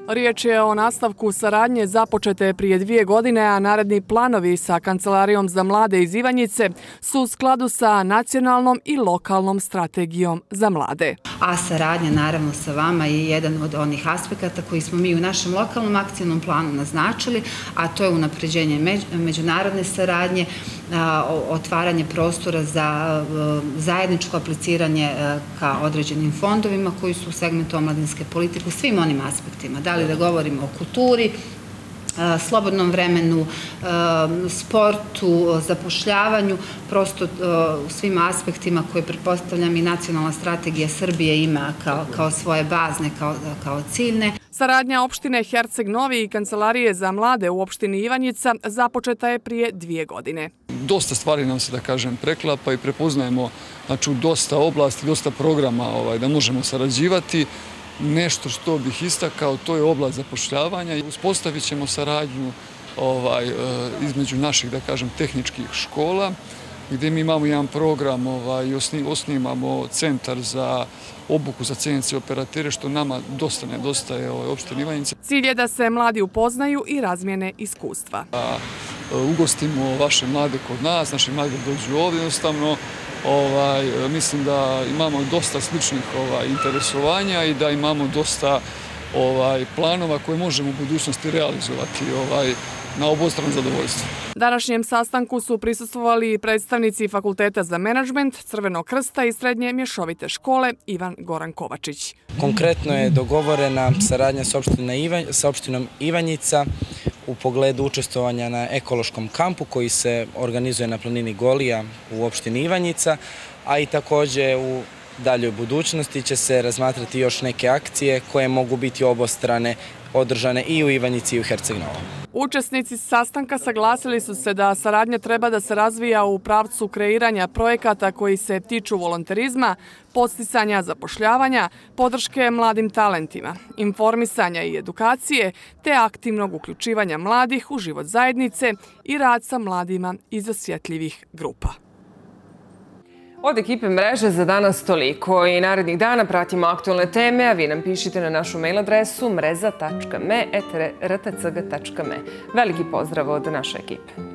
Riječ je o nastavku saradnje započete prije 2 godine, a naredni planovi sa Kancelarijom za mlade iz Ivanjice su u skladu sa nacionalnom i lokalnom strategijom za mlade. A saradnja naravno sa vama je jedan od onih aspekata koji smo mi u našem lokalnom akcijnom planu naznačili, a to je unapređenje međunarodne saradnje, otvaranje prostora za zajedničko apliciranje ka određenim fondovima koji su u segmentu omladinske politike u svim onim aspektima. Da li da govorimo o kulturi, slobodnom vremenu, sportu, zapošljavanju, prosto u svim aspektima koje, pretpostavljam, i Nacionalna strategija Srbije ima kao svoje bazne, kao ciljne. Saradnja opštine Herceg Novi i Kancelarije za mlade u opštini Ivanjica započeta je prije 2 godine. Dosta stvari nam se, da kažem, preklapa i prepoznajemo dosta oblasti, dosta programa da možemo sarađivati. Nešto što bih istakao, to je oblast zapošljavanja. Uspostavit ćemo saradnju između naših, da kažem, tehničkih škola, gdje mi imamo jedan program i osnimamo centar za obuku za CNC operatere, što nama dosta nedostaje opštini Ivanjice. Cilj je da se mladi upoznaju i razmijene iskustva. Ugostimo vaše mlade kod nas, naši mladi dođu ovdje jednostavno. Mislim da imamo dosta sličnih interesovanja i da imamo dosta planova koje možemo u budućnosti realizovati na obostrano zadovoljstvo. Današnjem sastanku su prisustvovali predstavnici Fakulteta za menadžment, Crvenog krsta i Srednje mješovite škole Ivan Goran Kovačić. Konkretno je dogovorena saradnja sa opštinom Ivanjica u pogledu učestvovanja na ekološkom kampu koji se organizuje na planini Golija u opštini Ivanjica, a i također u daljoj budućnosti će se razmatrati još neke akcije koje mogu biti obostrane održane i u Ivanjici i u Herceg-Novom. Učesnici sastanka saglasili su se da saradnja treba da se razvija u pravcu kreiranja projekata koji se tiču volonterizma, podsticanja zapošljavanja, podrške mladim talentima, informisanja i edukacije, te aktivnog uključivanja mladih u život zajednice i rad sa mladima iz osjetljivih grupa. Od ekipe mreže za danas toliko i narednih dana pratimo aktualne teme, a vi nam pišite na našu mail adresu mreza.me@rtcg.me. Veliki pozdrav od naše ekipe.